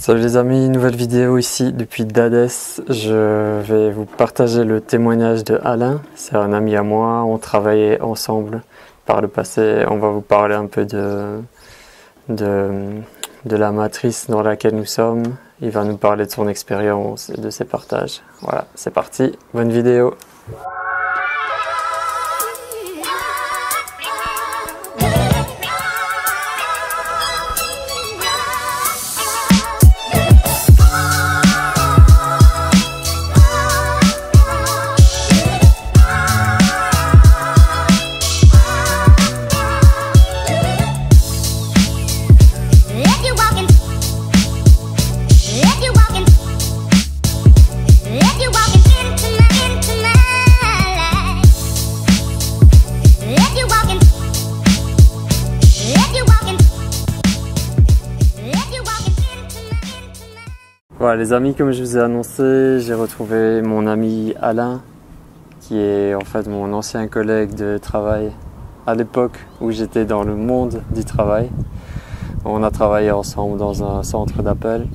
Salut les amis, nouvelle vidéo ici depuis Dadès. Je vais vous partager le témoignage de Alain. C'est un ami à moi, on travaillait ensemble par le passé. On va vous parler un peu de la matrice dans laquelle nous sommes. Il va nous parler de son expérience et de ses partages. Voilà, c'est parti, bonne vidéo. Voilà les amis, comme je vous ai annoncé, j'ai retrouvé mon ami Alain, qui est en fait mon ancien collègue de travail à l'époque où j'étais dans le monde du travail. On a travaillé ensemble dans un centre d'appel.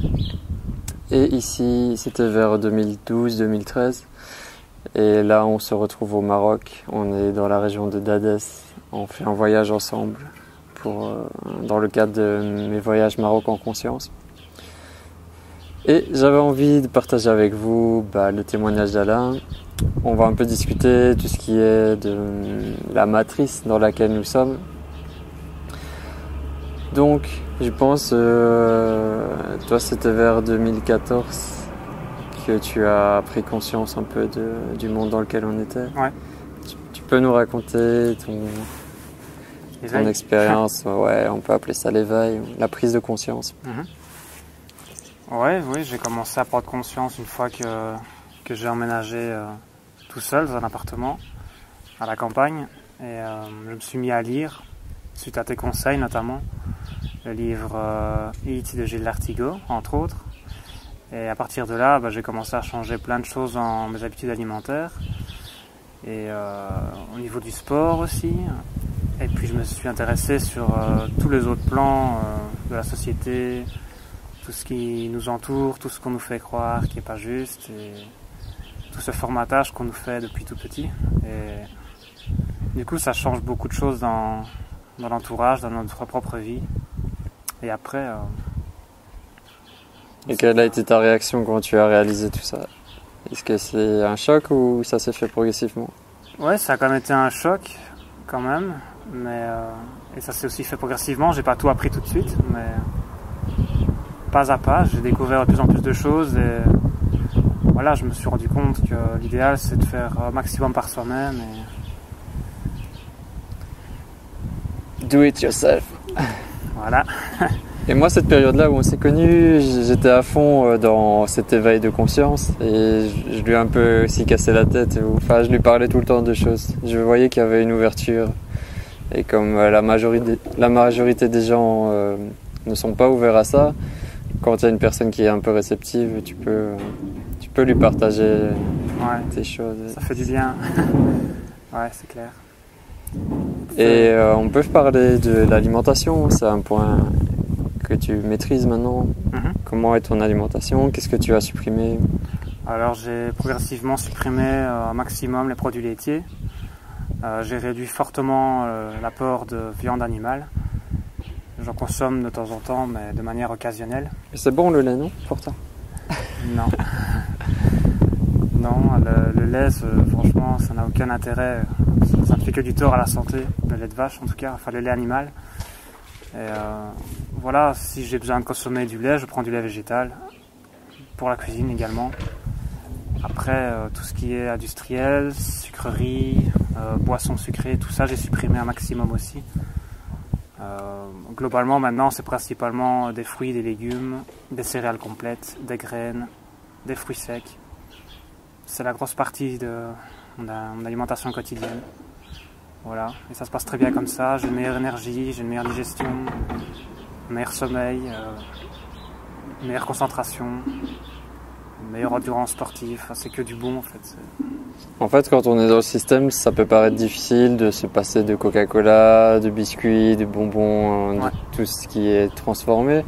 Et ici, c'était vers 2012-2013. Et là, on se retrouve au Maroc. On est dans la région de Dadès. On fait un voyage ensemble dans le cadre de mes voyages Maroc en Conscience. Et j'avais envie de partager avec vous le témoignage d'Alain. On va un peu discuter de ce qui est de la matrice dans laquelle nous sommes. Donc, je pense, toi c'était vers 2014 que tu as pris conscience un peu du monde dans lequel on était. Ouais. Tu peux nous raconter ton expérience, ouais, on peut appeler ça l'éveil, la prise de conscience. Oui, j'ai commencé à prendre conscience une fois que j'ai emménagé tout seul dans un appartement à la campagne. Et je me suis mis à lire, suite à tes conseils notamment, le livre It de Gilles Lartigot, entre autres. Et à partir de là, j'ai commencé à changer plein de choses dans mes habitudes alimentaires. Et au niveau du sport aussi. Et puis je me suis intéressé sur tous les autres plans de la société, tout ce qui nous entoure, tout ce qu'on nous fait croire qui n'est pas juste, et tout ce formatage qu'on nous fait depuis tout petit. Et du coup, ça change beaucoup de choses dans l'entourage, dans notre propre vie. Et après... Et quelle a été ta réaction quand tu as réalisé tout ça? Est-ce que c'est un choc ou ça s'est fait progressivement? Ouais, ça a quand même été un choc, quand même. Mais, et ça s'est aussi fait progressivement. J'ai pas tout appris tout de suite, mais... Pas à pas, j'ai découvert de plus en plus de choses et voilà, je me suis rendu compte que l'idéal c'est de faire un maximum par soi-même. Et... Do it yourself. Voilà. Et moi, cette période-là où on s'est connus, j'étais à fond dans cet éveil de conscience et je lui ai un peu aussi cassé la tête. Enfin, je lui parlais tout le temps de choses. Je voyais qu'il y avait une ouverture et comme la majorité des gens ne sont pas ouverts à ça, quand il y a une personne qui est un peu réceptive, tu peux lui partager tes choses. Ça fait du bien. Ouais, c'est clair. Et on peut parler de l'alimentation. C'est un point que tu maîtrises maintenant. Comment est ton alimentation? Qu'est-ce que tu as supprimé? Alors, j'ai progressivement supprimé un maximum les produits laitiers. J'ai réduit fortement l'apport de viande animale. J'en consomme de temps en temps, mais de manière occasionnelle. C'est bon le lait, non? Pourtant. Non. Non, le lait, franchement, ça n'a aucun intérêt. Ça ne fait que du tort à la santé. Le lait de vache, en tout cas. Enfin, le lait animal. Et voilà, si j'ai besoin de consommer du lait, je prends du lait végétal. Pour la cuisine également. Après, tout ce qui est industriel, sucreries, boissons sucrées, tout ça, j'ai supprimé un maximum aussi. Globalement maintenant c'est principalement des fruits, des légumes, des céréales complètes, des graines, des fruits secs. C'est la grosse partie de mon alimentation quotidienne. Voilà, et ça se passe très bien comme ça, j'ai une meilleure énergie, j'ai une meilleure digestion, un meilleur sommeil, une meilleure concentration, une meilleure endurance sportive, enfin, c'est que du bon en fait. En fait, quand on est dans le système, ça peut paraître difficile de se passer de Coca-Cola, de biscuits, de bonbons, de tout ce qui est transformé.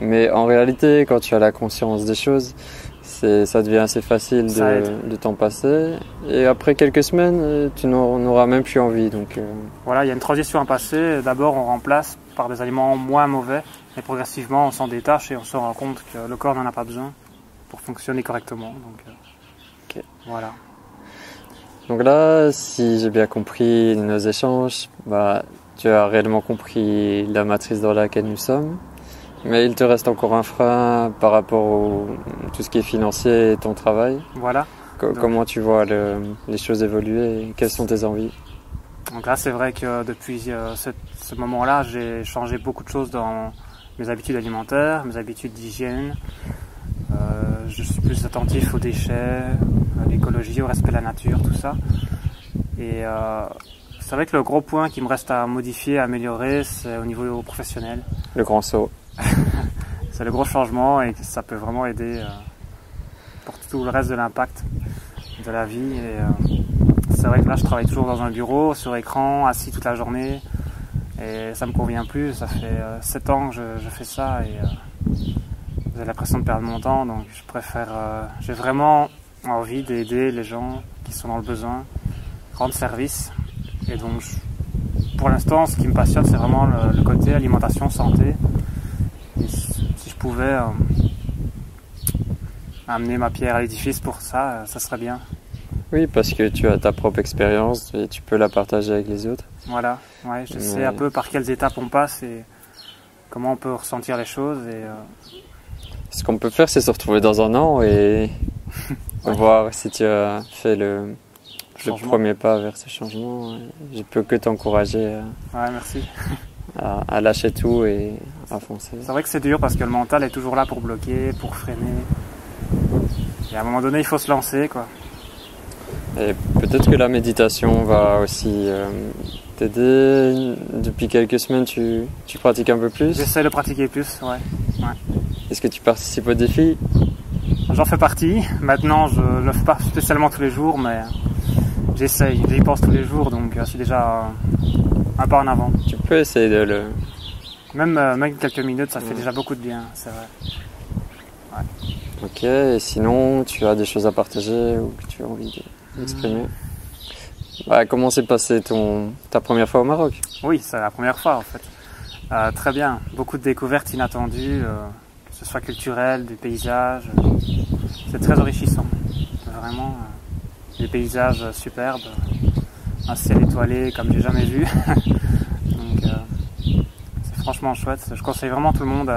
Mais en réalité, quand tu as la conscience des choses, ça devient assez facile de t'en passer. Et après quelques semaines, tu n'auras même plus envie. Donc, voilà, il y a une transition à passer. D'abord, on remplace par des aliments moins mauvais. Et progressivement, on s'en détache et on se rend compte que le corps n'en a pas besoin pour fonctionner correctement. Donc, okay. Voilà. Donc là, si j'ai bien compris nos échanges, bah, tu as réellement compris la matrice dans laquelle nous sommes. Mais il te reste encore un frein par rapport à tout ce qui est financier et ton travail. Voilà. Comment tu vois les choses évoluer et quelles sont tes envies? Donc là, c'est vrai que depuis ce moment-là, j'ai changé beaucoup de choses dans mes habitudes alimentaires, mes habitudes d'hygiène. Je suis plus attentif aux déchets, à l'écologie, au respect de la nature, tout ça. Et c'est vrai que le gros point qui me reste à modifier, à améliorer, c'est au niveau professionnel. Le grand saut. C'est le gros changement et ça peut vraiment aider pour tout le reste de l'impact de la vie. C'est vrai que là je travaille toujours dans un bureau, sur écran, assis toute la journée et ça me convient plus. Ça fait 7 ans que je fais ça et j'ai l'impression de perdre mon temps, donc je préfère... j'ai vraiment envie d'aider les gens qui sont dans le besoin, rendre service. Et donc pour l'instant ce qui me passionne c'est vraiment le côté alimentation, santé. Si je pouvais amener ma pierre à l'édifice pour ça, ça serait bien. Oui, parce que tu as ta propre expérience et tu peux la partager avec les autres. Voilà, ouais, je sais un peu par quelles étapes on passe et comment on peut ressentir les choses. Et, ce qu'on peut faire, c'est se retrouver dans un an et voir si tu as fait le premier pas vers ce changement. Je peux que t'encourager. Ouais, merci. À lâcher tout et à foncer. C'est vrai que c'est dur parce que le mental est toujours là pour bloquer, pour freiner. Et à un moment donné, il faut se lancer, quoi. Et peut-être que la méditation va aussi t'aider. Depuis quelques semaines, tu pratiques un peu plus? J'essaie de pratiquer plus, ouais. Est-ce que tu participes aux défis? J'en fais partie. Maintenant, je ne le fais pas spécialement tous les jours, mais j'essaye. J'y pense tous les jours, donc je suis déjà... un pas en avant. Tu peux essayer de le... Même quelques minutes, ça fait déjà beaucoup de bien, c'est vrai. Ouais. Ok, et sinon, tu as des choses à partager ou que tu as envie d'exprimer? Bah, comment s'est passée ta première fois au Maroc? Oui, c'est la première fois en fait. Très bien, beaucoup de découvertes inattendues, que ce soit culturelles, des paysages. C'est très enrichissant, vraiment. Des paysages superbes. Un ciel étoilé comme j'ai jamais vu. Donc c'est franchement chouette. Je conseille vraiment tout le monde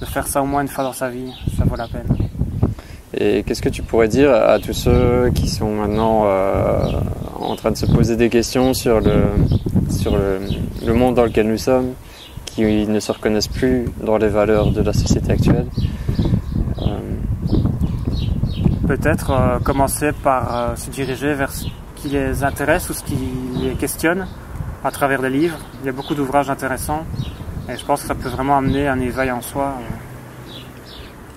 de faire ça au moins une fois dans sa vie. Ça vaut la peine. Et qu'est-ce que tu pourrais dire à tous ceux qui sont maintenant en train de se poser des questions sur le monde dans lequel nous sommes, qui ne se reconnaissent plus dans les valeurs de la société actuelle? Peut-être commencer par se diriger vers qui les intéresse ou ce qui les questionne à travers des livres. Il y a beaucoup d'ouvrages intéressants et je pense que ça peut vraiment amener un éveil en soi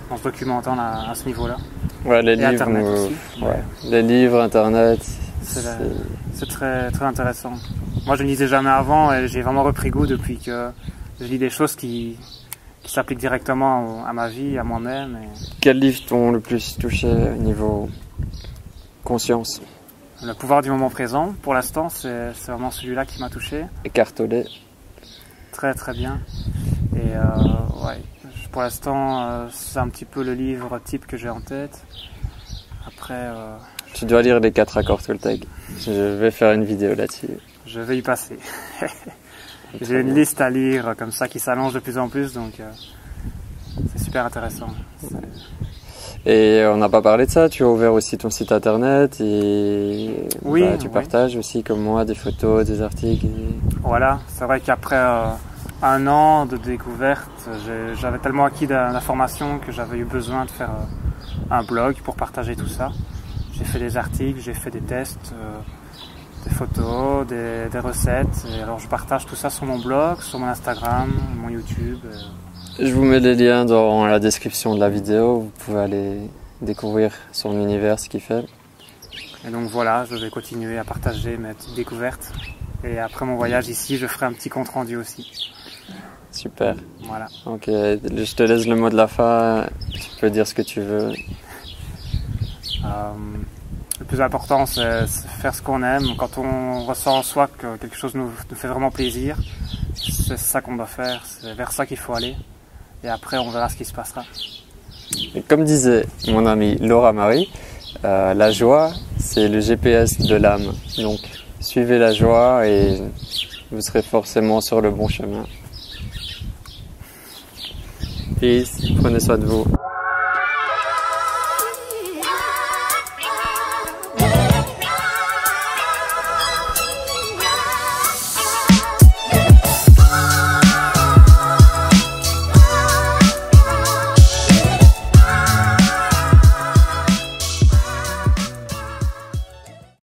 en se documentant à ce niveau-là. Ouais, les livres, Internet aussi. Ouais. Les livres, Internet... C'est très, très intéressant. Moi, je ne lisais jamais avant et j'ai vraiment repris goût depuis que je lis des choses qui s'appliquent directement à ma vie, à moi-même. Et... Quels livres t'ont le plus touché au niveau conscience? Le pouvoir du moment présent, pour l'instant, c'est vraiment celui-là qui m'a touché. Eckart Tolle. Très très bien. Et ouais, pour l'instant, c'est un petit peu le livre type que j'ai en tête. Après... Tu dois lire les 4 accords Toltec. Je vais faire une vidéo là-dessus. Je vais y passer. J'ai une liste à lire comme ça qui s'allonge de plus en plus, donc c'est super intéressant. Et on n'a pas parlé de ça, tu as ouvert aussi ton site internet et oui, bah, tu partages aussi comme moi des photos, des articles. Voilà, c'est vrai qu'après un an de découverte, j'avais tellement acquis d'informations que j'avais eu besoin de faire un blog pour partager tout ça. J'ai fait des articles, j'ai fait des tests, des photos, des recettes. Et alors je partage tout ça sur mon blog, sur mon Instagram, mon YouTube. Je vous mets les liens dans la description de la vidéo, vous pouvez aller découvrir son univers, ce qu'il fait. Et donc voilà, je vais continuer à partager mes petites découvertes. Et après mon voyage ici, je ferai un petit compte rendu aussi. Super. Voilà. Ok, je te laisse le mot de la fin. Tu peux dire ce que tu veux. Le plus important, c'est faire ce qu'on aime. Quand on ressent en soi que quelque chose nous fait vraiment plaisir, c'est ça qu'on doit faire. C'est vers ça qu'il faut aller. Et après, on verra ce qui se passera. Et comme disait mon amie Laura Marie, la joie, c'est le GPS de l'âme. Donc, suivez la joie et vous serez forcément sur le bon chemin. Peace, prenez soin de vous.